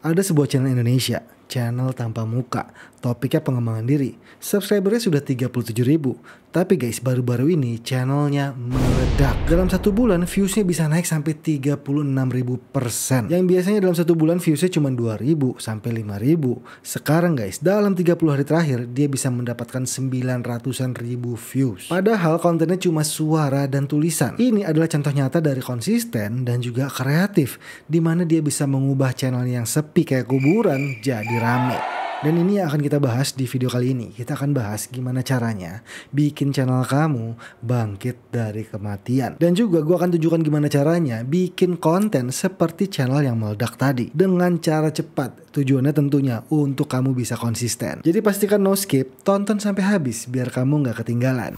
Ada sebuah channel Indonesia, channel tanpa muka, topiknya pengembangan diri. Subscribernya sudah 37.000. Tapi guys, baru-baru ini channelnya meledak. Dalam satu bulan viewsnya bisa naik sampai 36.000%. Yang biasanya dalam satu bulan viewsnya cuma 2.000 sampai 5.000. Sekarang guys, dalam 30 hari terakhir dia bisa mendapatkan 900-an ribu views. Padahal kontennya cuma suara dan tulisan. Ini adalah contoh nyata dari konsisten dan juga kreatif, dimana dia bisa mengubah channelnya yang sepi kayak kuburan jadi rame. Dan ini yang akan kita bahas di video kali ini. Kita akan bahas gimana caranya bikin channel kamu bangkit dari kematian. Dan juga gue akan tunjukkan gimana caranya bikin konten seperti channel yang meledak tadi, dengan cara cepat. Tujuannya tentunya untuk kamu bisa konsisten. Jadi pastikan no skip, tonton sampai habis biar kamu nggak ketinggalan.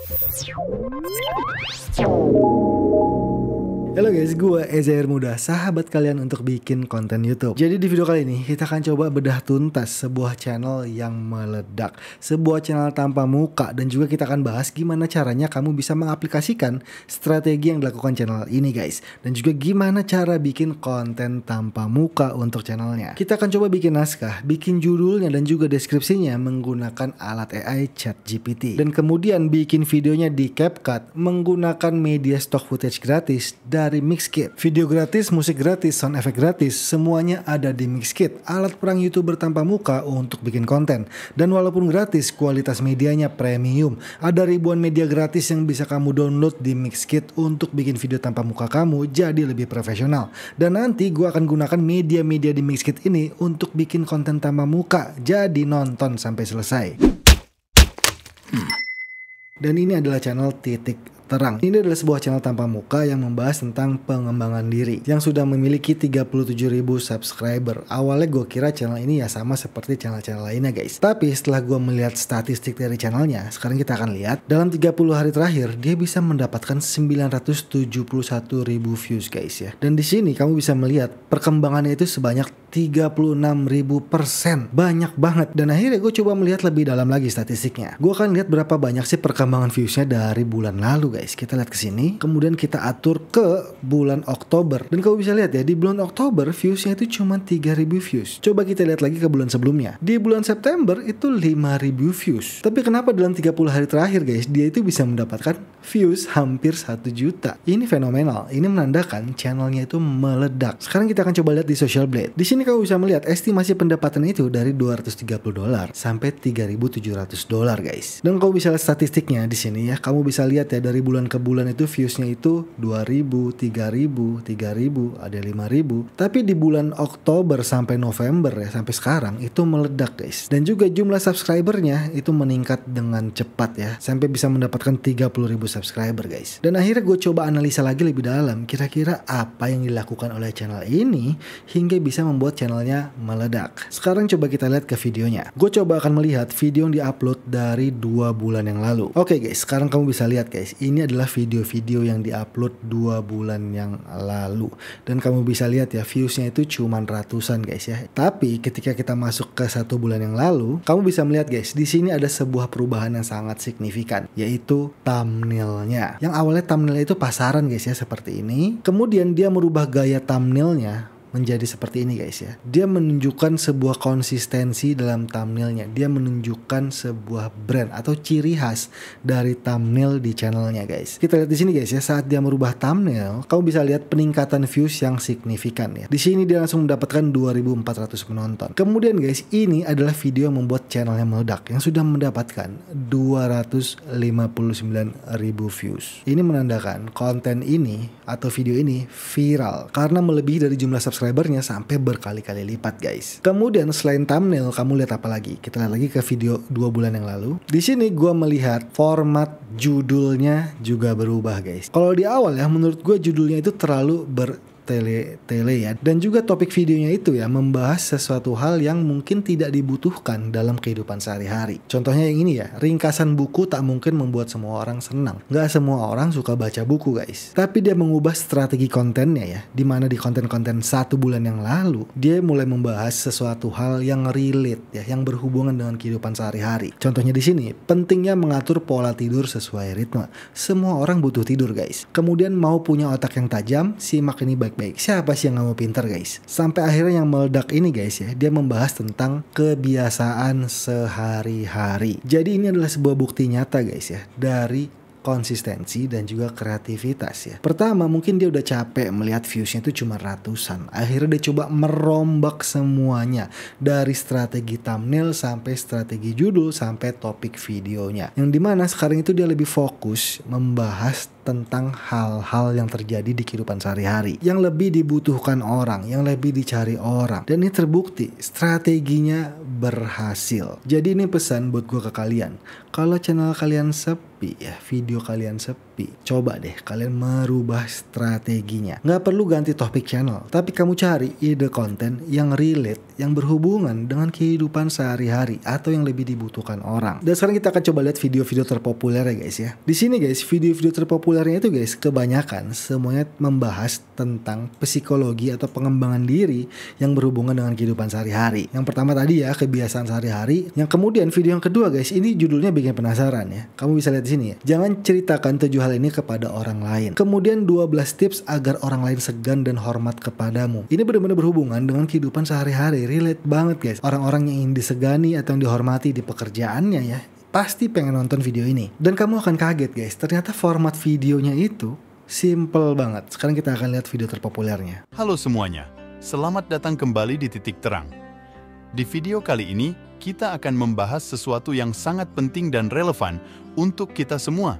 Halo guys, gue Ezza Ermuda, sahabat kalian untuk bikin konten YouTube. Jadi di video kali ini kita akan coba bedah tuntas sebuah channel yang meledak, sebuah channel tanpa muka, dan juga kita akan bahas gimana caranya kamu bisa mengaplikasikan strategi yang dilakukan channel ini guys, dan juga gimana cara bikin konten tanpa muka untuk channelnya. Kita akan coba bikin naskah, bikin judulnya dan juga deskripsinya menggunakan alat AI ChatGPT, dan kemudian bikin videonya di CapCut menggunakan media stock footage gratis dari Mixkit. Video gratis, musik gratis, sound effect gratis, semuanya ada di Mixkit, alat perang YouTuber tanpa muka untuk bikin konten. Dan walaupun gratis, kualitas medianya premium. Ada ribuan media gratis yang bisa kamu download di Mixkit untuk bikin video tanpa muka kamu jadi lebih profesional. Dan nanti gue akan gunakan media-media di Mixkit ini untuk bikin konten tanpa muka, jadi nonton sampai selesai. Dan ini adalah channel Titik Terang. Ini adalah sebuah channel tanpa muka yang membahas tentang pengembangan diri, yang sudah memiliki 37.000 subscriber. Awalnya gue kira channel ini ya sama seperti channel-channel lainnya guys. Tapi setelah gue melihat statistik dari channelnya, sekarang kita akan lihat dalam 30 hari terakhir dia bisa mendapatkan 971.000 views guys ya. Dan di sini kamu bisa melihat perkembangannya itu sebanyak 36.000%. Banyak banget. Dan akhirnya gue coba melihat lebih dalam lagi statistiknya. Gue akan lihat berapa banyak sih perkembangan viewsnya dari bulan lalu guys. Kita lihat ke sini, kemudian kita atur ke bulan Oktober. Dan kamu bisa lihat ya, di bulan Oktober viewsnya itu cuma 3.000 views. Coba kita lihat lagi ke bulan sebelumnya. Di bulan September itu 5.000 views. Tapi kenapa dalam 30 hari terakhir guys, dia itu bisa mendapatkan views hampir 1 juta. Ini fenomenal. Ini menandakan channelnya itu meledak. Sekarang kita akan coba lihat di Social Blade. Di sini kamu bisa melihat estimasi pendapatan itu dari $230 sampai $3.700 guys. Dan kamu bisa lihat statistiknya di sini ya. Kamu bisa lihat ya dari bulan ke bulan itu viewsnya itu 2.000, 3.000, ada 5.000. Tapi di bulan Oktober sampai November ya, sampai sekarang itu meledak guys. Dan juga jumlah subscribernya itu meningkat dengan cepat ya, sampai bisa mendapatkan 30.000 subscriber guys. Dan akhirnya gue coba analisa lagi lebih dalam, kira-kira apa yang dilakukan oleh channel ini hingga bisa membuat channelnya meledak. Sekarang coba kita lihat ke videonya. Gue coba akan melihat video yang diupload dari 2 bulan yang lalu. Oke guys, sekarang kamu bisa lihat guys, ini adalah video-video yang diupload 2 bulan yang lalu. Dan kamu bisa lihat ya, viewsnya itu cuman ratusan guys ya. Tapi ketika kita masuk ke 1 bulan yang lalu, kamu bisa melihat guys, di sini ada sebuah perubahan yang sangat signifikan, yaitu thumbnailnya. Yang awalnya thumbnailnya itu pasaran guys ya, seperti ini. Kemudian dia merubah gaya thumbnailnya menjadi seperti ini guys ya. Dia menunjukkan sebuah konsistensi dalam thumbnailnya. Dia menunjukkan sebuah brand atau ciri khas dari thumbnail di channelnya guys. Kita lihat di sini guys ya, saat dia merubah thumbnail, kamu bisa lihat peningkatan views yang signifikan ya. Di sini dia langsung mendapatkan 2.400 penonton. Kemudian guys, ini adalah video yang membuat channelnya meledak, yang sudah mendapatkan 259.000 views. Ini menandakan konten ini atau video ini viral karena melebihi dari jumlah subscriber sampai berkali-kali lipat guys. Kemudian selain thumbnail, kamu lihat apa lagi? Kita lihat lagi ke video 2 bulan yang lalu. Di sini gue melihat format judulnya juga berubah guys. Kalau di awal ya, menurut gue judulnya itu terlalu bertele-tele ya. Dan juga topik videonya itu ya, membahas sesuatu hal yang mungkin tidak dibutuhkan dalam kehidupan sehari-hari. Contohnya yang ini ya, ringkasan buku tak mungkin membuat semua orang senang. Nggak semua orang suka baca buku guys. Tapi dia mengubah strategi kontennya ya, dimana di konten-konten 1 bulan yang lalu, dia mulai membahas sesuatu hal yang relate ya, yang berhubungan dengan kehidupan sehari-hari. Contohnya di sini, pentingnya mengatur pola tidur sesuai ritme. Semua orang butuh tidur guys. Kemudian mau punya otak yang tajam, simak ini baik baik-baik. Siapa sih yang gak mau pintar, guys? Sampai akhirnya yang meledak ini, guys, ya, dia membahas tentang kebiasaan sehari-hari. Jadi ini adalah sebuah bukti nyata, guys, ya, dari konsistensi dan juga kreativitas, ya. Pertama, mungkin dia udah capek melihat viewsnya itu cuma ratusan. Akhirnya dia coba merombak semuanya, dari strategi thumbnail sampai strategi judul sampai topik videonya. Yang dimana sekarang itu dia lebih fokus membahas tentang hal-hal yang terjadi di kehidupan sehari-hari, yang lebih dibutuhkan orang, yang lebih dicari orang. Dan ini terbukti strateginya berhasil. Jadi ini pesan buat gue ke kalian. Kalau channel kalian sepi, ya, video kalian sepi, coba deh kalian merubah strateginya. Nggak perlu ganti topik channel, tapi kamu cari ide konten yang relate, yang berhubungan dengan kehidupan sehari-hari atau yang lebih dibutuhkan orang. Dan sekarang kita akan coba lihat video-video terpopuler, ya, guys, ya. Di sini, guys, video-video terpopuler itu, guys, kebanyakan semuanya membahas tentang psikologi atau pengembangan diri yang berhubungan dengan kehidupan sehari-hari. Yang pertama tadi, ya, kebiasaan sehari-hari. Yang kemudian video yang kedua, guys, ini judulnya bikin penasaran, ya. Kamu bisa lihat di sini, ya. Jangan ceritakan 7 hal ini kepada orang lain. Kemudian 12 tips agar orang lain segan dan hormat kepadamu. Ini benar-benar berhubungan dengan kehidupan sehari-hari, relate banget, guys. Orang-orang yang ingin disegani atau yang dihormati di pekerjaannya, ya, pasti pengen nonton video ini. Dan kamu akan kaget, guys, ternyata format videonya itu simple banget. Sekarang kita akan lihat video terpopulernya. Halo semuanya, selamat datang kembali di Titik Terang. Di video kali ini, kita akan membahas sesuatu yang sangat penting dan relevan untuk kita semua,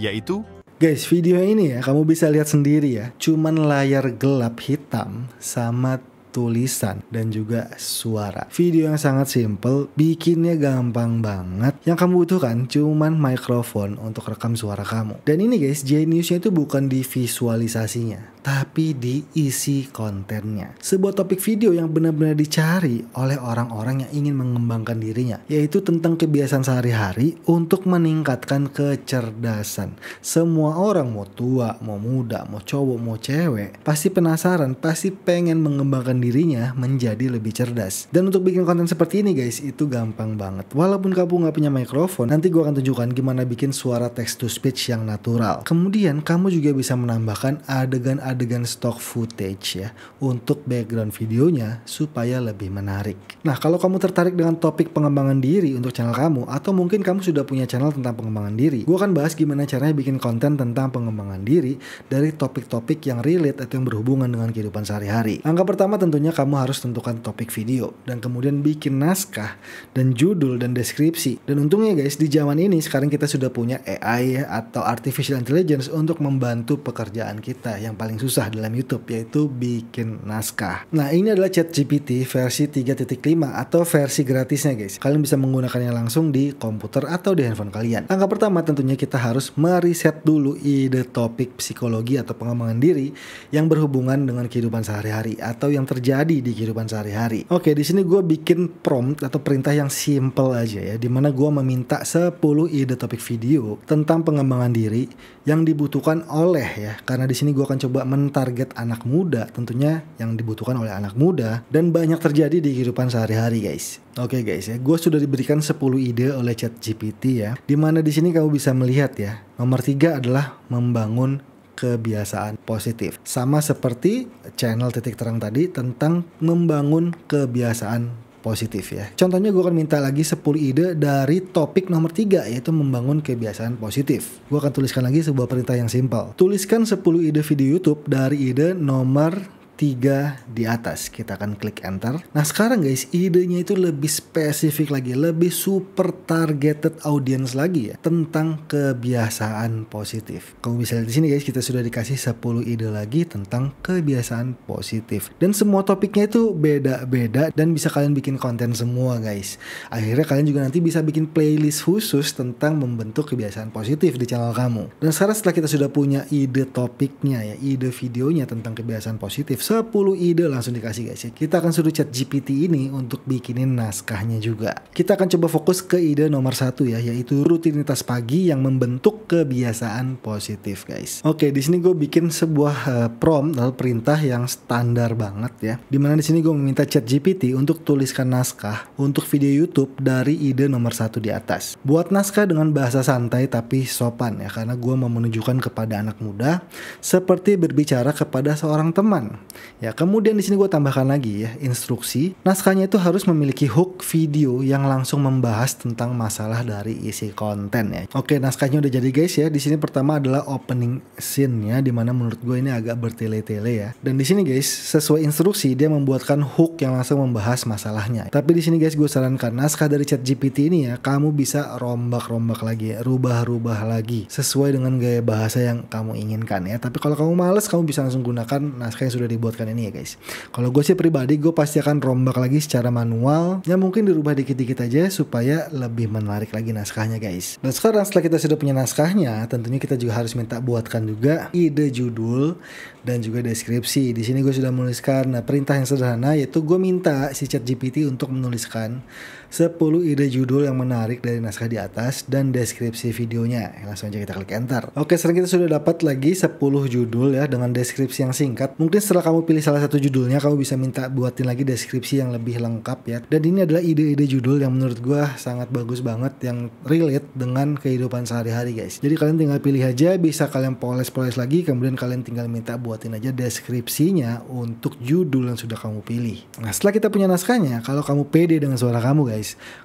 yaitu... Guys, video ini, ya, kamu bisa lihat sendiri, ya. Cuman layar gelap hitam sama tulisan dan juga suara. Video yang sangat simple, bikinnya gampang banget. Yang kamu butuhkan cuman mikrofon untuk rekam suara kamu. Dan ini, guys, geniusnya itu bukan di visualisasinya, tapi di isi kontennya. Sebuah topik video yang benar-benar dicari oleh orang-orang yang ingin mengembangkan dirinya, yaitu tentang kebiasaan sehari-hari untuk meningkatkan kecerdasan. Semua orang, mau tua, mau muda, mau cowok, mau cewek, pasti penasaran, pasti pengen mengembangkan dirinya menjadi lebih cerdas. Dan untuk bikin konten seperti ini, guys, itu gampang banget. Walaupun kamu nggak punya mikrofon, nanti gue akan tunjukkan gimana bikin suara text to speech yang natural. Kemudian kamu juga bisa menambahkan adegan-adegan stock footage, ya, untuk background videonya supaya lebih menarik. Nah, kalau kamu tertarik dengan topik pengembangan diri untuk channel kamu, atau mungkin kamu sudah punya channel tentang pengembangan diri, gue akan bahas gimana caranya bikin konten tentang pengembangan diri dari topik-topik yang relate atau yang berhubungan dengan kehidupan sehari-hari. Angka pertama, tentunya kamu harus tentukan topik video dan kemudian bikin naskah dan judul dan deskripsi. Dan untungnya, guys, di zaman ini sekarang kita sudah punya AI, ya, atau artificial intelligence untuk membantu pekerjaan kita yang paling susah dalam YouTube, yaitu bikin naskah. Nah, ini adalah ChatGPT versi 3.5 atau versi gratisnya, guys. Kalian bisa menggunakannya langsung di komputer atau di handphone kalian. Langkah pertama, tentunya kita harus meriset dulu ide topik psikologi atau pengembangan diri yang berhubungan dengan kehidupan sehari-hari atau yang terjadi di kehidupan sehari-hari. Oke, di sini gue bikin prompt atau perintah yang simple aja, ya, dimana gue meminta 10 ide topik video tentang pengembangan diri yang dibutuhkan oleh, ya, karena di sini gue akan coba mentarget anak muda, tentunya yang dibutuhkan oleh anak muda dan banyak terjadi di kehidupan sehari-hari, guys. Oke, guys, ya, gue sudah diberikan 10 ide oleh ChatGPT, ya, dimana di sini kamu bisa melihat, ya, nomor 3 adalah membangun kebiasaan positif. Sama seperti channel Titik Terang tadi tentang membangun kebiasaan positif, ya. Contohnya gue akan minta lagi 10 ide dari topik nomor 3, yaitu membangun kebiasaan positif. Gue akan tuliskan lagi sebuah perintah yang simpel. Tuliskan 10 ide video YouTube dari ide nomor 3 di atas. Kita akan klik enter. Nah, sekarang, guys, idenya itu lebih spesifik lagi, lebih super targeted audience lagi, ya, tentang kebiasaan positif. Kamu bisa lihat di sini, guys, kita sudah dikasih 10 ide lagi tentang kebiasaan positif. Dan semua topiknya itu beda-beda dan bisa kalian bikin konten semua, guys. Akhirnya kalian juga nanti bisa bikin playlist khusus tentang membentuk kebiasaan positif di channel kamu. Dan sekarang setelah kita sudah punya ide topiknya, ya, ide videonya tentang kebiasaan positif 10 ide langsung dikasih guys ya. Kita akan suruh ChatGPT ini untuk bikinin naskahnya juga. Kita akan coba fokus ke ide nomor 1 ya, yaitu rutinitas pagi yang membentuk kebiasaan positif guys. Oke, di sini gue bikin sebuah prompt atau perintah yang standar banget ya. Dimana di sini gue meminta ChatGPT untuk tuliskan naskah untuk video YouTube dari ide nomor 1 di atas. Buat naskah dengan bahasa santai tapi sopan ya, karena gue mau menunjukkan kepada anak muda seperti berbicara kepada seorang teman. Ya, kemudian di sini gue tambahkan lagi ya instruksi. Naskahnya itu harus memiliki hook video yang langsung membahas tentang masalah dari isi konten ya. Oke, naskahnya udah jadi guys ya. Di sini pertama adalah opening scene ya, dimana menurut gue ini agak bertele-tele ya. Dan di sini guys, sesuai instruksi dia membuatkan hook yang langsung membahas masalahnya. Tapi di sini guys, gue sarankan naskah dari ChatGPT ini ya, kamu bisa rombak-rombak lagi ya, rubah-rubah lagi sesuai dengan gaya bahasa yang kamu inginkan ya. Tapi kalau kamu males, kamu bisa langsung gunakan naskah yang sudah dibuatkan ini ya guys. Kalau gue sih pribadi, gue pasti akan rombak lagi secara manual ya, mungkin dirubah dikit-dikit aja supaya lebih menarik lagi naskahnya guys. Dan sekarang setelah kita sudah punya naskahnya, tentunya kita juga harus minta buatkan juga ide judul dan juga deskripsi. Di sini gue sudah menuliskan perintah yang sederhana, yaitu gue minta si ChatGPT untuk menuliskan 10 ide judul yang menarik dari naskah di atas dan deskripsi videonya. Langsung aja kita klik enter. Oke, sekarang kita sudah dapat lagi 10 judul ya dengan deskripsi yang singkat. Mungkin setelah kamu pilih salah satu judulnya, kamu bisa minta buatin lagi deskripsi yang lebih lengkap ya. Dan ini adalah ide-ide judul yang menurut gue sangat bagus banget, yang relate dengan kehidupan sehari-hari guys. Jadi kalian tinggal pilih aja, bisa kalian poles-poles lagi, kemudian kalian tinggal minta buatin aja deskripsinya untuk judul yang sudah kamu pilih. Nah, setelah kita punya naskahnya, kalau kamu pede dengan suara kamu guys,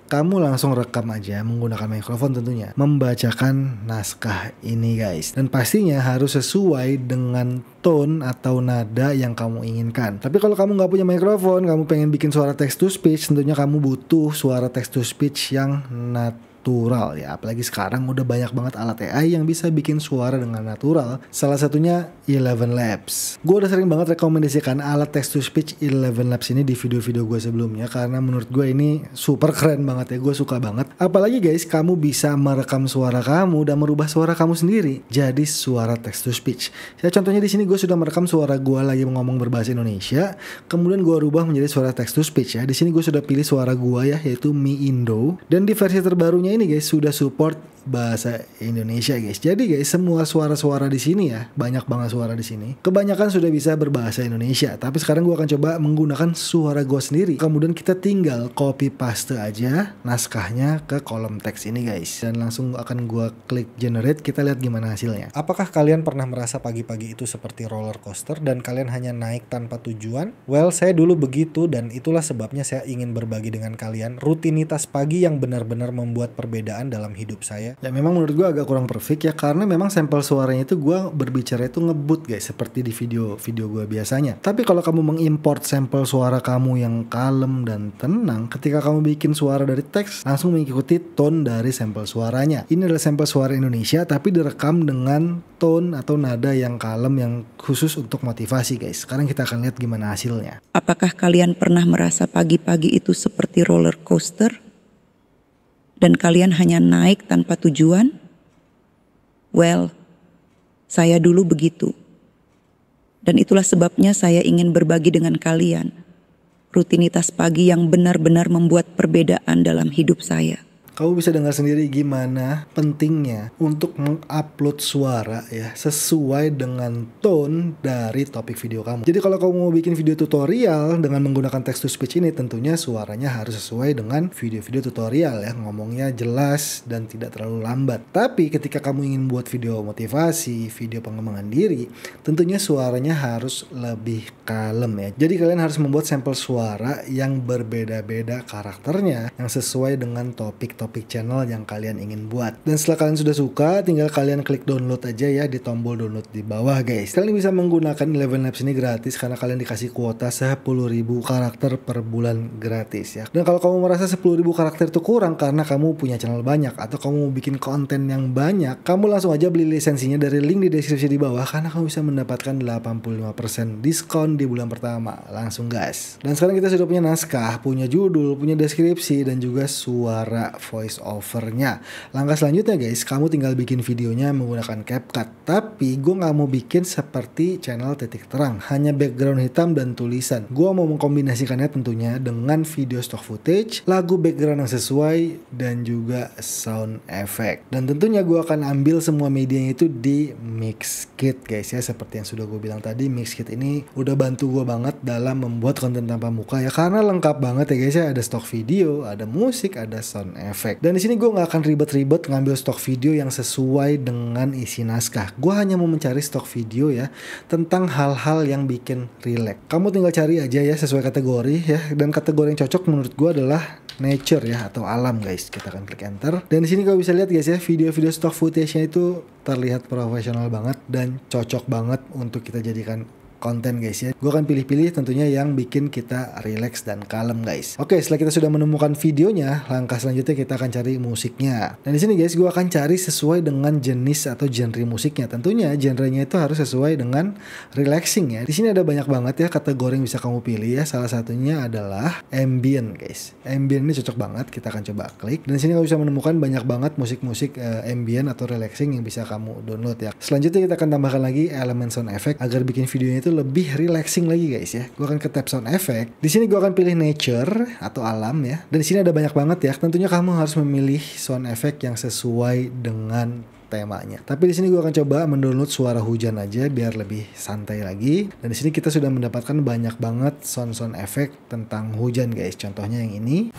kamu langsung rekam aja menggunakan mikrofon tentunya, membacakan naskah ini guys. Dan pastinya harus sesuai dengan tone atau nada yang kamu inginkan. Tapi kalau kamu nggak punya mikrofon, kamu pengen bikin suara text to speech, tentunya kamu butuh suara text to speech yang natural ya. Apalagi sekarang udah banyak banget alat AI yang bisa bikin suara dengan natural. Salah satunya Eleven Labs. Gue udah sering banget rekomendasikan alat text to speech Eleven Labs ini di video-video gue sebelumnya, karena menurut gue ini super keren banget ya. Gue suka banget. Apalagi guys, kamu bisa merekam suara kamu dan merubah suara kamu sendiri jadi suara text to speech. Ya, contohnya di sini gue sudah merekam suara gue lagi ngomong berbahasa Indonesia, kemudian gue rubah menjadi suara text to speech ya. Di sini gue sudah pilih suara gue ya, yaitu Mi Indo. Dan di versi terbarunya ini guys sudah support bahasa Indonesia guys. Jadi guys, semua suara-suara di sini ya, banyak banget suara di sini, kebanyakan sudah bisa berbahasa Indonesia. Tapi sekarang gue akan coba menggunakan suara gue sendiri. Kemudian kita tinggal copy paste aja naskahnya ke kolom teks ini guys, dan langsung akan gue klik generate. Kita lihat gimana hasilnya. Apakah kalian pernah merasa pagi-pagi itu seperti roller coaster dan kalian hanya naik tanpa tujuan? Well, saya dulu begitu, dan itulah sebabnya saya ingin berbagi dengan kalian rutinitas pagi yang benar-benar membuat perbedaan dalam hidup saya. Ya, memang menurut gue agak kurang perfect ya, karena memang sampel suaranya itu gue berbicara itu ngebut guys, seperti di video-video gue biasanya. Tapi kalau kamu mengimport sampel suara kamu yang kalem dan tenang, ketika kamu bikin suara dari teks, langsung mengikuti tone dari sampel suaranya. Ini adalah sampel suara Indonesia, tapi direkam dengan tone atau nada yang kalem, yang khusus untuk motivasi guys. Sekarang kita akan lihat gimana hasilnya. Apakah kalian pernah merasa pagi-pagi itu seperti roller coaster? Dan kalian hanya naik tanpa tujuan? Well, saya dulu begitu. Dan itulah sebabnya saya ingin berbagi dengan kalian rutinitas pagi yang benar-benar membuat perbedaan dalam hidup saya. Kamu bisa dengar sendiri gimana pentingnya untuk mengupload suara ya, sesuai dengan tone dari topik video kamu. Jadi kalau kamu mau bikin video tutorial dengan menggunakan text to speech ini, tentunya suaranya harus sesuai dengan video-video tutorial ya, ngomongnya jelas dan tidak terlalu lambat. Tapi ketika kamu ingin buat video motivasi, video pengembangan diri, tentunya suaranya harus lebih kalem ya. Jadi kalian harus membuat sampel suara yang berbeda-beda karakternya, yang sesuai dengan topik channel yang kalian ingin buat. Dan setelah kalian sudah suka, tinggal kalian klik download aja ya di tombol download di bawah guys. Kalian bisa menggunakan Eleven Labs ini gratis karena kalian dikasih kuota 10.000 karakter per bulan gratis ya. Dan kalau kamu merasa 10.000 karakter itu kurang karena kamu punya channel banyak atau kamu mau bikin konten yang banyak, kamu langsung aja beli lisensinya dari link di deskripsi di bawah, karena kamu bisa mendapatkan 85% diskon di bulan pertama. Langsung gas. Dan sekarang kita sudah punya naskah, punya judul, punya deskripsi, dan juga suara voice overnya. Langkah selanjutnya guys, kamu tinggal bikin videonya menggunakan CapCut. Tapi gue gak mau bikin seperti channel Titik Terang, hanya background hitam dan tulisan. Gue mau mengkombinasikannya tentunya dengan video stock footage, lagu background yang sesuai, dan juga sound effect. Dan tentunya gue akan ambil semua medianya itu di Mixkit guys ya. Seperti yang sudah gue bilang tadi, Mixkit ini udah bantu gue banget dalam membuat konten tanpa muka ya, karena lengkap banget ya guys ya, ada stok video, ada musik, ada sound effect. Dan di sini gue nggak akan ribet-ribet ngambil stok video yang sesuai dengan isi naskah. Gue hanya mau mencari stok video ya tentang hal-hal yang bikin relax. Kamu tinggal cari aja ya sesuai kategori ya, dan kategori yang cocok menurut gue adalah nature ya, atau alam guys. Kita akan klik enter, dan di sini kau bisa lihat guys ya, video-video stock footage-nya itu terlihat profesional banget dan cocok banget untuk kita jadikan konten guys ya. Gue akan pilih-pilih tentunya yang bikin kita relax dan kalem guys. Oke, setelah kita sudah menemukan videonya, langkah selanjutnya kita akan cari musiknya. Dan di sini guys, gue akan cari sesuai dengan jenis atau genre musiknya. Tentunya genrenya itu harus sesuai dengan relaxing ya. Di sini ada banyak banget ya kategori yang bisa kamu pilih ya. Salah satunya adalah ambient guys. Ambient ini cocok banget. Kita akan coba klik. Dan di sini kamu bisa menemukan banyak banget musik-musik ambient atau relaxing yang bisa kamu download ya. Selanjutnya kita akan tambahkan lagi elemen sound effect agar bikin videonya itu lebih relaxing lagi guys ya. Gue akan ke tab sound effect. Di sini gue akan pilih nature atau alam ya. Dan di sini ada banyak banget ya. Tentunya kamu harus memilih sound effect yang sesuai dengan temanya. Tapi di sini gue akan coba mendownload suara hujan aja biar lebih santai lagi. Dan di sini kita sudah mendapatkan banyak banget sound effect tentang hujan guys. Contohnya yang ini.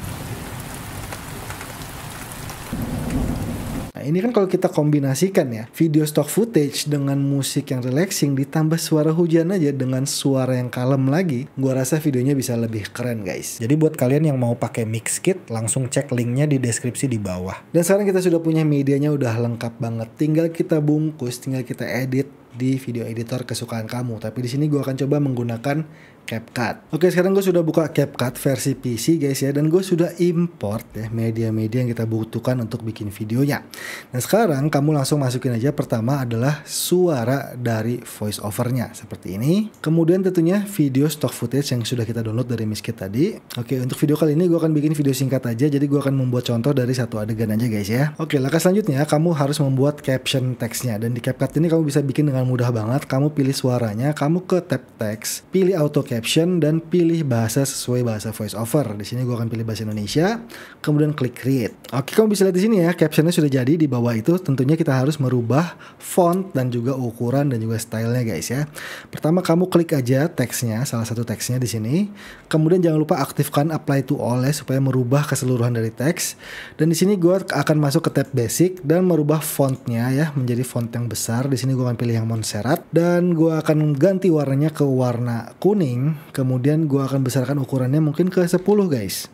Ini kan kalau kita kombinasikan ya, video stock footage dengan musik yang relaxing ditambah suara hujan aja dengan suara yang kalem lagi, gua rasa videonya bisa lebih keren guys. Jadi buat kalian yang mau pakai Mixkit, langsung cek linknya di deskripsi di bawah. Dan sekarang kita sudah punya medianya, udah lengkap banget. Tinggal kita bungkus, tinggal kita edit di video editor kesukaan kamu. Tapi di sini gue akan coba menggunakan CapCut. Oke, sekarang gue sudah buka CapCut versi PC guys ya, dan gue sudah import ya media-media yang kita butuhkan untuk bikin videonya. Nah sekarang kamu langsung masukin aja. Pertama adalah suara dari voice overnya seperti ini. Kemudian tentunya video stock footage yang sudah kita download dari Mixkit tadi. Oke, untuk video kali ini gue akan bikin video singkat aja, jadi gue akan membuat contoh dari satu adegan aja guys ya. Oke, langkah selanjutnya kamu harus membuat caption teksnya, dan di CapCut ini kamu bisa bikin dengan mudah banget. Kamu pilih suaranya, kamu ke tab text, pilih auto caption, dan pilih bahasa sesuai bahasa voice over. Di sini gue akan pilih bahasa Indonesia, kemudian klik create. Oke, kamu bisa lihat di sini ya, captionnya sudah jadi. Di bawah itu tentunya kita harus merubah font dan juga ukuran dan juga stylenya guys ya. Pertama kamu klik aja teksnya, salah satu teksnya di sini. Kemudian jangan lupa aktifkan apply to all ya, supaya merubah keseluruhan dari teks. Dan di sini gue akan masuk ke tab basic dan merubah fontnya ya menjadi font yang besar. Di sini gue akan pilih yang Montserrat, dan gue akan ganti warnanya ke warna kuning. Kemudian gue akan besarkan ukurannya mungkin ke 10 guys.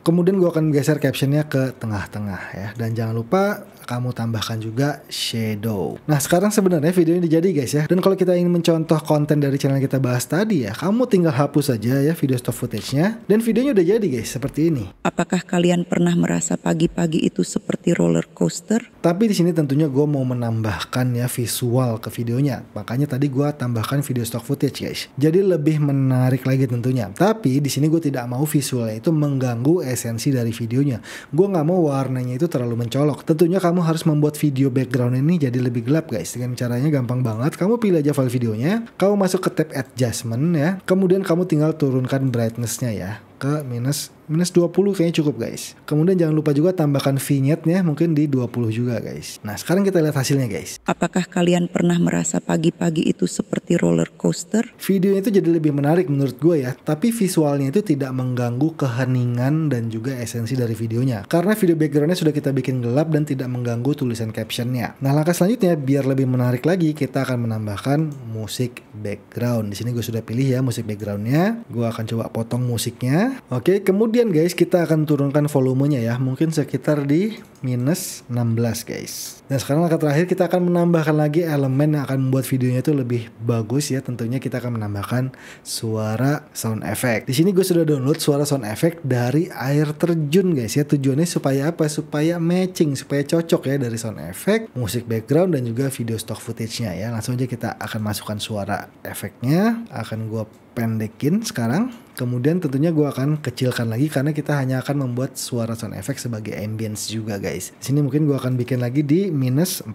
Kemudian gue akan geser captionnya ke tengah-tengah ya. Dan jangan lupa kamu tambahkan juga shadow. Nah sekarang sebenarnya video ini jadi guys ya. Dan kalau kita ingin mencontoh konten dari channel kita bahas tadi ya, kamu tinggal hapus aja ya video stock footage-nya, dan videonya udah jadi guys seperti ini. Apakah kalian pernah merasa pagi-pagi itu seperti roller coaster? Tapi di sini tentunya gue mau menambahkan ya visual ke videonya. Makanya tadi gue tambahkan video stock footage guys. Jadi lebih menarik lagi tentunya. Tapi di sini gue tidak mau visualnya itu mengganggu esensi dari videonya. Gue nggak mau warnanya itu terlalu mencolok. Tentunya kamu harus membuat video background ini jadi lebih gelap guys. Dengan caranya gampang banget. Kamu pilih aja file videonya, kamu masuk ke tab adjustment ya. Kemudian kamu tinggal turunkan brightnessnya ya ke minus 20 kayaknya cukup guys. Kemudian jangan lupa juga tambahkan vignette-nya mungkin di 20 juga guys. Nah sekarang kita lihat hasilnya guys. Apakah kalian pernah merasa pagi-pagi itu seperti roller coaster? Videonya itu jadi lebih menarik menurut gue ya. Tapi visualnya itu tidak mengganggu keheningan dan juga esensi dari videonya. Karena video backgroundnya sudah kita bikin gelap dan tidak mengganggu tulisan captionnya. Nah langkah selanjutnya biar lebih menarik lagi, kita akan menambahkan musik background. Di sini gue sudah pilih ya musik backgroundnya. Gue akan coba potong musiknya. Oke, kemudian guys kita akan turunkan volumenya ya, mungkin sekitar di minus 16 guys. Dan sekarang langkah terakhir kita akan menambahkan lagi elemen yang akan membuat videonya itu lebih bagus ya. Tentunya kita akan menambahkan suara sound effect. Di sini gue sudah download suara sound effect dari air terjun guys ya. Tujuannya supaya apa? Supaya matching, supaya cocok ya dari sound effect, musik background, dan juga video stock footage-nya ya. Langsung aja kita akan masukkan suara efeknya. Akan gue pendekin sekarang. Kemudian tentunya gue akan kecilkan lagi karena kita hanya akan membuat suara sound effect sebagai ambience juga, guys. Sini mungkin gue akan bikin lagi di -14,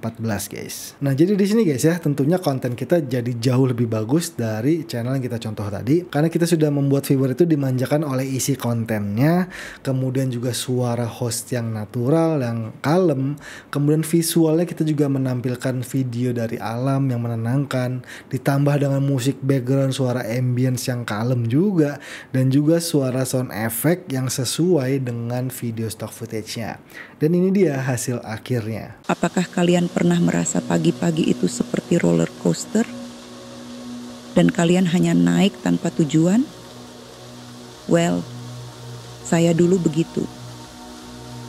guys. Nah, jadi di sini guys ya, tentunya konten kita jadi jauh lebih bagus dari channel yang kita contoh tadi karena kita sudah membuat viewer itu dimanjakan oleh isi kontennya, kemudian juga suara host yang natural, yang kalem, kemudian visualnya kita juga menampilkan video dari alam yang menenangkan, ditambah dengan musik background, suara ambience yang kalem juga, dan juga suara sound effect yang sesuai dengan video stock footage-nya. Dan ini dia hasil akhirnya. Apakah kalian pernah merasa pagi-pagi itu seperti roller coaster? Dan kalian hanya naik tanpa tujuan? Well, saya dulu begitu.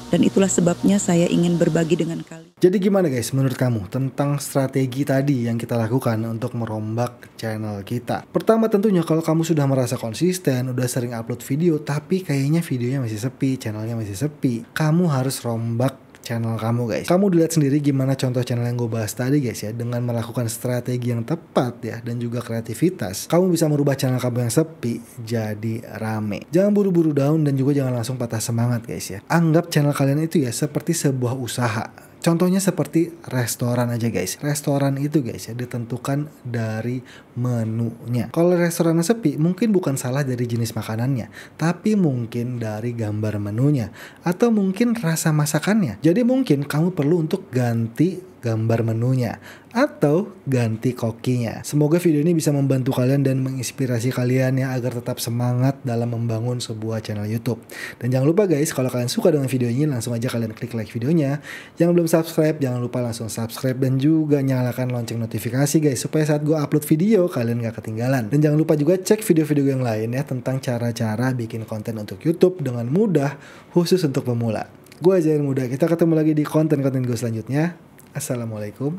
Dan itulah sebabnya saya ingin berbagi dengan kalian. Jadi gimana guys menurut kamu tentang strategi tadi yang kita lakukan untuk merombak channel kita? Pertama tentunya kalau kamu sudah merasa konsisten, udah sering upload video tapi kayaknya videonya masih sepi, channelnya masih sepi, kamu harus rombak channel kamu, guys. Kamu dilihat sendiri gimana contoh channel yang gue bahas tadi, guys ya. Dengan melakukan strategi yang tepat ya dan juga kreativitas, kamu bisa merubah channel kamu yang sepi jadi rame. Jangan buru-buru down dan juga jangan langsung patah semangat, guys ya. Anggap channel kalian itu ya seperti sebuah usaha. Contohnya seperti restoran aja, guys. Restoran itu, guys ya, ditentukan dari menunya. Kalau restorannya sepi, mungkin bukan salah dari jenis makanannya, tapi mungkin dari gambar menunya atau mungkin rasa masakannya. Jadi mungkin kamu perlu untuk ganti gambar menunya atau ganti kokinya. Semoga video ini bisa membantu kalian dan menginspirasi kalian ya agar tetap semangat dalam membangun sebuah channel YouTube. Dan jangan lupa guys, kalau kalian suka dengan video ini langsung aja kalian klik like videonya. Yang belum subscribe jangan lupa langsung subscribe dan juga nyalakan lonceng notifikasi guys supaya saat gue upload video kalian gak ketinggalan. Dan jangan lupa juga cek video-video yang lain ya tentang cara-cara bikin konten untuk YouTube dengan mudah khusus untuk pemula. Gue Ezza Ermuda, kita ketemu lagi di konten-konten gue selanjutnya. Assalamualaikum,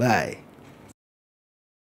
bye.